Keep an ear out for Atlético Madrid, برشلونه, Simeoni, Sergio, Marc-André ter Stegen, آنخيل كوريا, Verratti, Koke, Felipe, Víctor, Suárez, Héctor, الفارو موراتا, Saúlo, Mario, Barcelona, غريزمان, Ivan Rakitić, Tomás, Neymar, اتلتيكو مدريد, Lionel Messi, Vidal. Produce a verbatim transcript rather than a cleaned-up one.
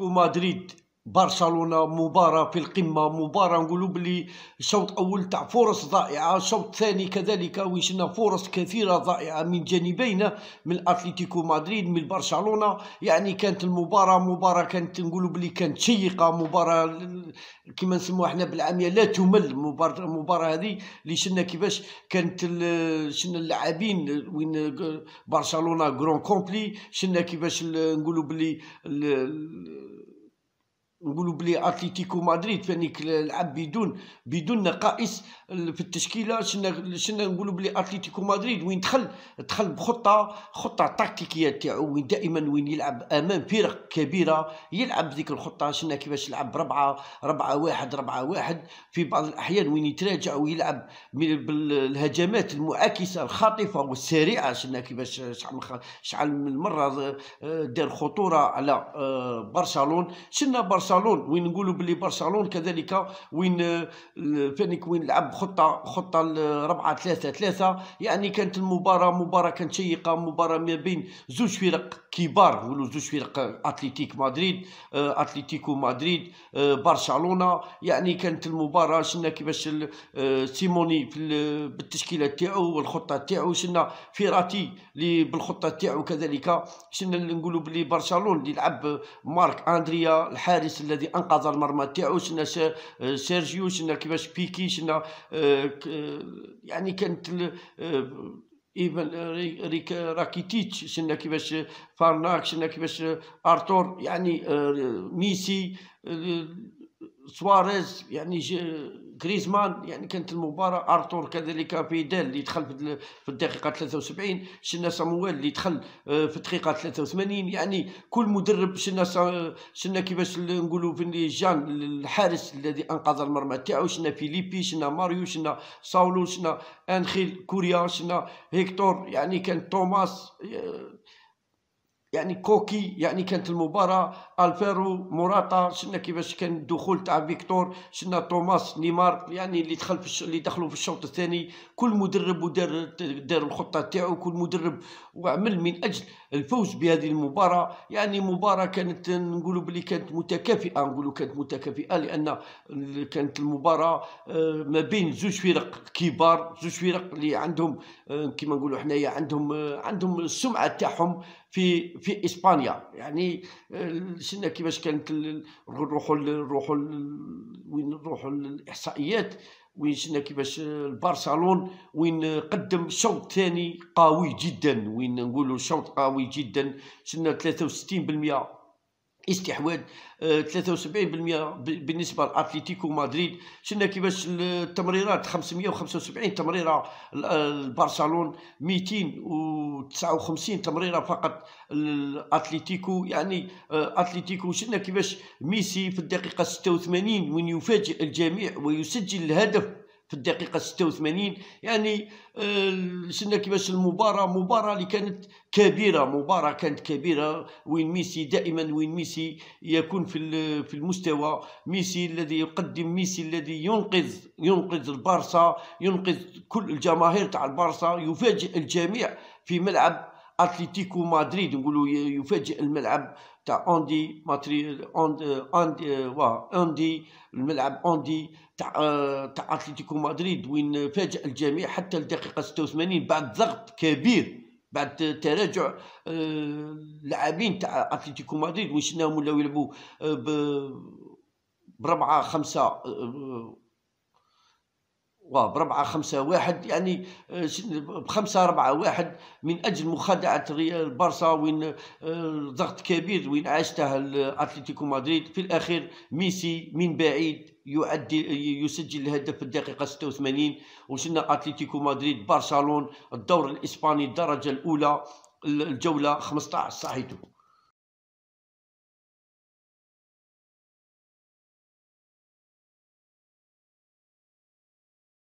اتلتيكو مدريد برشلونه مباراه في القمه، مباراه نقولوا بلي الشوط الاول تاع فرص ضائعه، الشوط الثاني كذلك وين شفنا فرص كثيره ضائعه من جانبين، من اتلتيكو مدريد من برشلونه. يعني كانت المباراه مباراه كانت نقولوا بلي كانت شيقه، مباراه كما نسموها حنا بالعاميه لا تمل. مباراه المباراه هذه اللي شفنا كيفاش كانت، شفنا اللاعبين وين برشلونه غران كومبلي، شفنا كيفاش نقولوا بلي نقولوا بلي اتلتيكو مدريد فاني لعب بدون بدون نقائص في التشكيله. شنا شنا نقولوا بلي اتلتيكو مدريد وين دخل دخل بخطه خطه تكتيكيه تاعو، وين دائما وين يلعب امام فرق كبيره يلعب ذيك الخطه. شنا كيفاش يلعب بربعه ربعه واحد ربعه واحد في بعض الاحيان، وين يتراجع ويلعب بالهجمات المعاكسه الخاطفه والسريعه. شنا كيفاش شحال من مره دار خطوره على برشلونه. شنا برشلونه برشلون وين نقولوا بلي برشلون كذلك وين فانيك وين لعب خطه خطه ربعة ثلاثة ثلاثة. يعني كانت المباراه مباراه كانت شيقه، مباراه ما بين زوج فرق كبار، نقولوا زوج فرق اتلتيك مدريد اتلتيكو مدريد برشلونه. يعني كانت المباراه شفنا كيفاش سيموني بالتشكيله تاعو والخطه تاعو، شفنا فيراتي اللي بالخطه تاعو كذلك. شفنا نقولوا بلي برشلون اللي لعب مارك اندريا الحارس الذي انقذ المرمى تاعو، شنا سيرجيو، شنا كيفاش بيكي، شنا يعني كانت ايفان راكيتيتش، شنا كيفاش فارناك، شنا كيفاش ارتور، يعني ميسي سواريز، يعني غريزمان. يعني كانت المباراه ارتور كذلك، فيدال اللي دخل في الدقيقه ثلاثة وسبعين، شنا سامويل اللي دخل في الدقيقه ثلاثة وثمانين. يعني كل مدرب شنا شنا كيفاش نقولوا في جان الحارس الذي انقذ المرمى تاعو، شنا فيليبي، شنا ماريو، شنا ساولو، شنا آنخيل كوريا، شنا هيكتور، يعني كان توماس، يعني كوكي. يعني كانت المباراه الفارو موراتا، شفنا كيفاش كان الدخول تاع فيكتور، شفنا توماس نيمار، يعني اللي دخل في اللي دخلوا في الشوط الثاني. كل مدرب ودار دار الخطه تاعو، كل مدرب وعمل من اجل الفوز بهذه المباراه. يعني مباراه كانت نقولوا بلي كانت متكافئه، نقولوا كانت متكافئه لان كانت المباراه ما بين زوج فرق كبار، زوج فرق اللي عندهم كما نقولوا حنايا عندهم عندهم السمعه تاعهم في في اسبانيا. يعني شفنا كيفاش كانت، نروحوا نروحوا وين نروحوا للاحصائيات، وين شفنا كيفاش البرشلون وين قدم شوط ثاني قوي جدا، وين نقولوا شوط قوي جدا. شفنا ثلاثة وستين بالمئة استحواذ، ثلاثة وسبعين بالمئة بالنسبه لاتلتيكو مدريد. شفنا كيفاش التمريرات خمسمئة وخمسة وسبعين تمريره البرشلون، مئتين وتسعة وخمسين تمريره فقط الاتلتيكو. يعني اتلتيكو شفنا كيفاش ميسي في الدقيقه ستة وثمانين وين يفاجئ الجميع ويسجل الهدف في الدقيقه ستة وثمانين. يعني شفنا كيفاش المباراه مباراه اللي كانت كبيره، مباراه كانت كبيره وين ميسي دائما وين ميسي يكون في في المستوى، ميسي الذي يقدم، ميسي الذي ينقذ ينقذ البارسا، ينقذ كل الجماهير تاع البارسا، يفاجئ الجميع في ملعب اتلتيكو مدريد. نقولوا يفاجئ الملعب تاع اوندي ماتري اوندي اوندي الملعب اوندي تاع تاع اتلتيكو مدريد، وين فاجئ الجميع حتى الدقيقه ستة وثمانين بعد ضغط كبير، بعد تراجع اللاعبين تاع اتلتيكو مدريد، وين شفناهم ولاو يلعبوا بربعه خمسه و بربعة خمسة واحد، يعني بخمسة أربعة واحد من أجل مخادعة البارسا، وين ضغط كبير وين عاشته الأتلتيكو مدريد. في الأخير ميسي من بعيد يعدي يسجل الهدف في الدقيقة ستة وثمانين، وشلنا أتلتيكو مدريد برشلونة الدور الإسباني الدرجة الأولى الجولة خمسطاش صحيتو.